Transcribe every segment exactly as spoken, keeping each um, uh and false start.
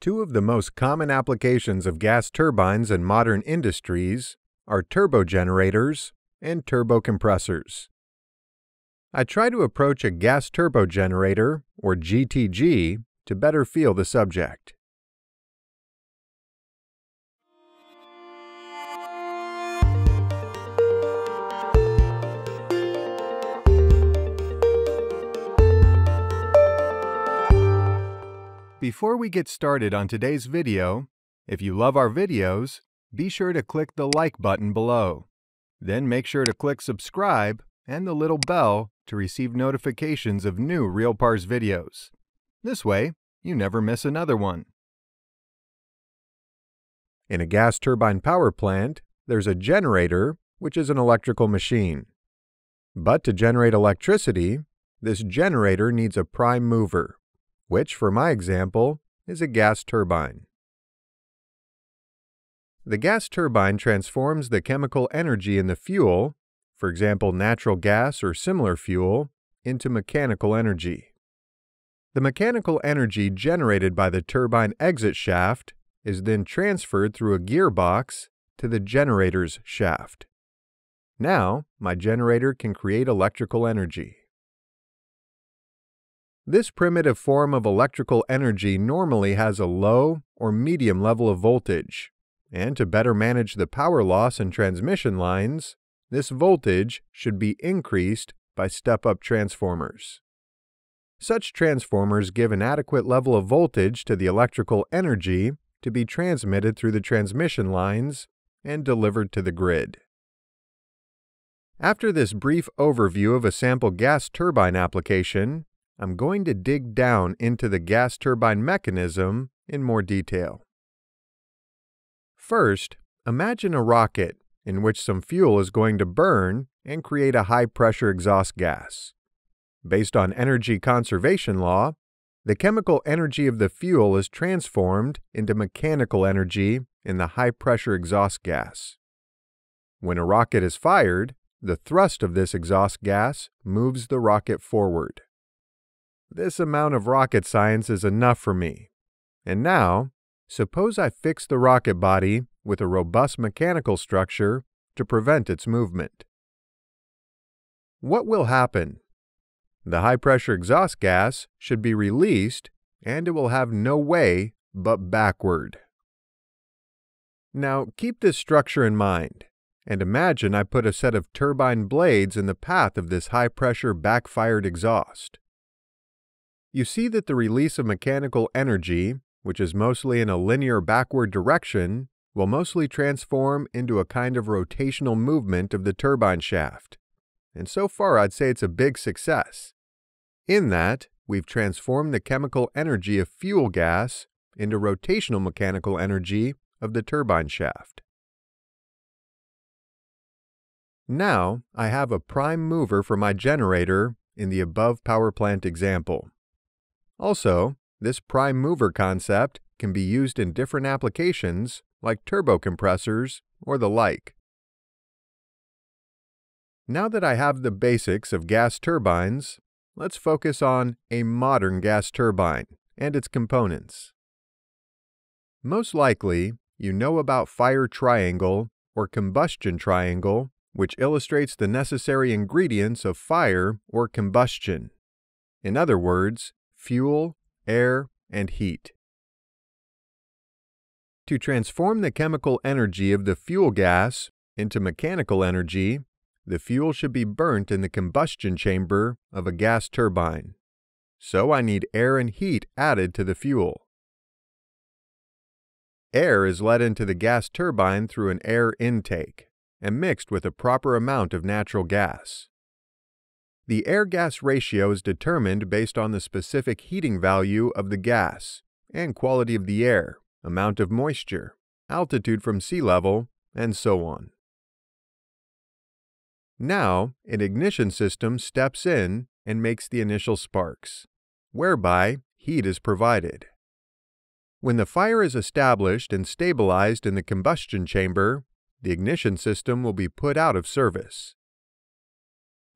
Two of the most common applications of gas turbines in modern industries are turbogenerators and turbocompressors. I try to approach a gas turbogenerator, or G T G, to better feel the subject. Before we get started on today's video, if you love our videos, be sure to click the like button below. Then make sure to click subscribe and the little bell to receive notifications of new RealPars videos. This way, you never miss another one. In a gas turbine power plant, there's a generator, which is an electrical machine. But to generate electricity, this generator needs a prime mover, which, for my example, is a gas turbine. The gas turbine transforms the chemical energy in the fuel, for example natural gas or similar fuel, into mechanical energy. The mechanical energy generated by the turbine exit shaft is then transferred through a gearbox to the generator's shaft. Now, my generator can create electrical energy. This primitive form of electrical energy normally has a low or medium level of voltage, and to better manage the power loss in transmission lines, this voltage should be increased by step-up transformers. Such transformers give an adequate level of voltage to the electrical energy to be transmitted through the transmission lines and delivered to the grid. After this brief overview of a sample gas turbine application, I'm going to dig down into the gas turbine mechanism in more detail. First, imagine a rocket in which some fuel is going to burn and create a high-pressure exhaust gas. Based on energy conservation law, the chemical energy of the fuel is transformed into mechanical energy in the high-pressure exhaust gas. When a rocket is fired, the thrust of this exhaust gas moves the rocket forward. This amount of rocket science is enough for me. And now, suppose I fix the rocket body with a robust mechanical structure to prevent its movement. What will happen? The high-pressure exhaust gas should be released, and it will have no way but backward. Now, keep this structure in mind, and imagine I put a set of turbine blades in the path of this high-pressure backfired exhaust. You see that the release of mechanical energy, which is mostly in a linear backward direction, will mostly transform into a kind of rotational movement of the turbine shaft. And so far I'd say it's a big success. In that, we've transformed the chemical energy of fuel gas into rotational mechanical energy of the turbine shaft. Now, I have a prime mover for my generator in the above power plant example. Also, this prime mover concept can be used in different applications like turbocompressors or the like. Now that I have the basics of gas turbines, let's focus on a modern gas turbine and its components. Most likely, you know about fire triangle or combustion triangle, which illustrates the necessary ingredients of fire or combustion. In other words, fuel, air, and heat. To transform the chemical energy of the fuel gas into mechanical energy, the fuel should be burnt in the combustion chamber of a gas turbine. So I need air and heat added to the fuel. Air is let into the gas turbine through an air intake and mixed with a proper amount of natural gas. The air-gas ratio is determined based on the specific heating value of the gas and quality of the air, amount of moisture, altitude from sea level, and so on. Now, an ignition system steps in and makes the initial sparks, whereby heat is provided. When the fire is established and stabilized in the combustion chamber, the ignition system will be put out of service.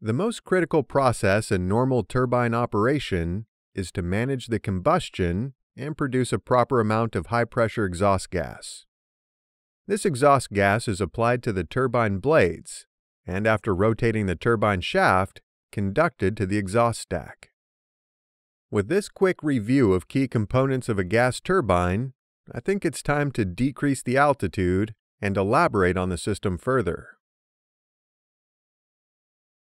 The most critical process in normal turbine operation is to manage the combustion and produce a proper amount of high-pressure exhaust gas. This exhaust gas is applied to the turbine blades and, after rotating the turbine shaft, conducted to the exhaust stack. With this quick review of key components of a gas turbine, I think it's time to decrease the altitude and elaborate on the system further.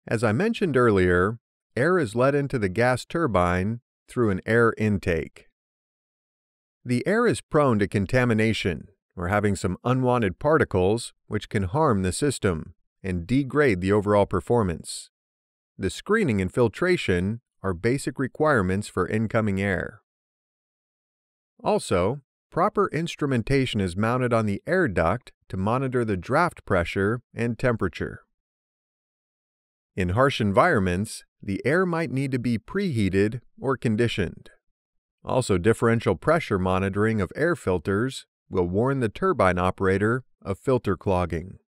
As I mentioned earlier, air is let into the gas turbine through an air intake. The air is prone to contamination or having some unwanted particles which can harm the system and degrade the overall performance. The screening and filtration are basic requirements for incoming air. Also, proper instrumentation is mounted on the air duct to monitor the draft pressure and temperature. In harsh environments, the air might need to be preheated or conditioned. Also, differential pressure monitoring of air filters will warn the turbine operator of filter clogging.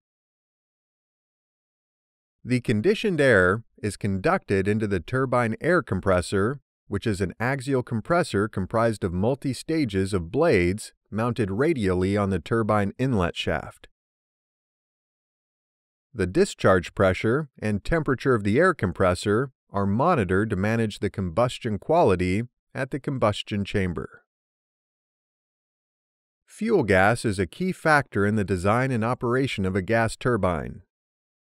The conditioned air is conducted into the turbine air compressor, which is an axial compressor comprised of multi-stages of blades mounted radially on the turbine inlet shaft. The discharge pressure and temperature of the air compressor are monitored to manage the combustion quality at the combustion chamber. Fuel gas is a key factor in the design and operation of a gas turbine.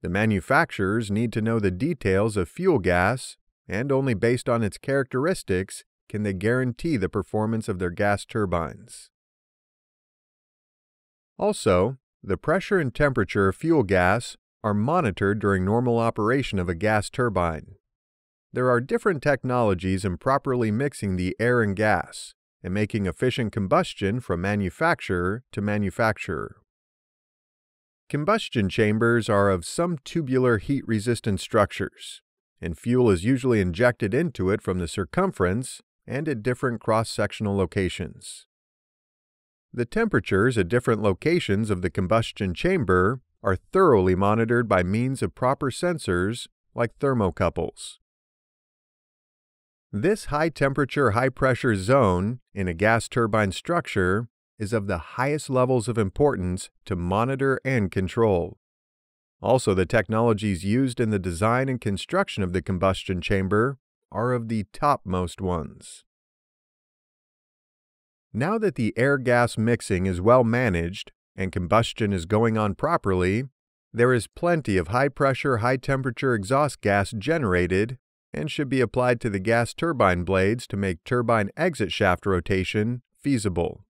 The manufacturers need to know the details of fuel gas, and only based on its characteristics can they guarantee the performance of their gas turbines. Also, the pressure and temperature of fuel gas are monitored during normal operation of a gas turbine. There are different technologies in properly mixing the air and gas and making efficient combustion from manufacturer to manufacturer. Combustion chambers are of some tubular heat-resistant structures, and fuel is usually injected into it from the circumference and at different cross-sectional locations. The temperatures at different locations of the combustion chamber are thoroughly monitored by means of proper sensors like thermocouples. This high-temperature, high-pressure zone in a gas turbine structure is of the highest levels of importance to monitor and control. Also, the technologies used in the design and construction of the combustion chamber are of the topmost ones. Now that the air-gas mixing is well managed, and combustion is going on properly, there is plenty of high-pressure, high-temperature exhaust gas generated and should be applied to the gas turbine blades to make turbine exit shaft rotation feasible.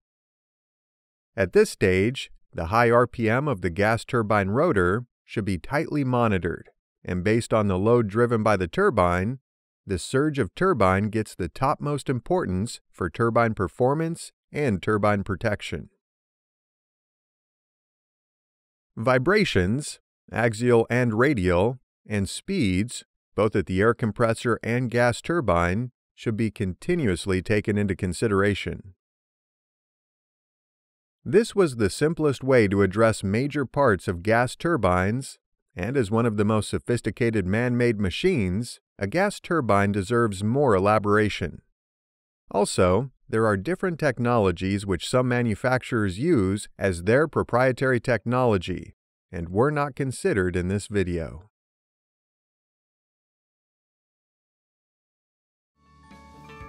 At this stage, the high R P M of the gas turbine rotor should be tightly monitored, and based on the load driven by the turbine, the surge of turbine gets the topmost importance for turbine performance and turbine protection. Vibrations, axial and radial, and speeds, both at the air compressor and gas turbine, should be continuously taken into consideration. This was the simplest way to address major parts of gas turbines, and as one of the most sophisticated man-made machines, a gas turbine deserves more elaboration. Also, there are different technologies which some manufacturers use as their proprietary technology and were not considered in this video.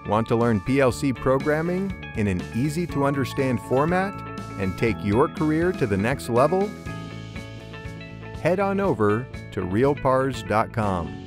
Want to learn P L C programming in an easy-to-understand format and take your career to the next level? Head on over to RealPars dot com.